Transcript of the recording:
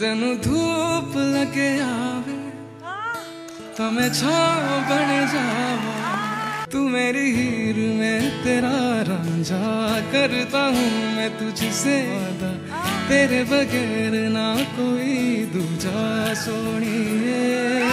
तेनू धूप लगे आवे तो मैं छाँव बन जावा। तू मेरी हीर में तेरा रांझा करता हूँ मैं तुझसे वादा, तेरे बगैर ना कोई दूजा सोनी।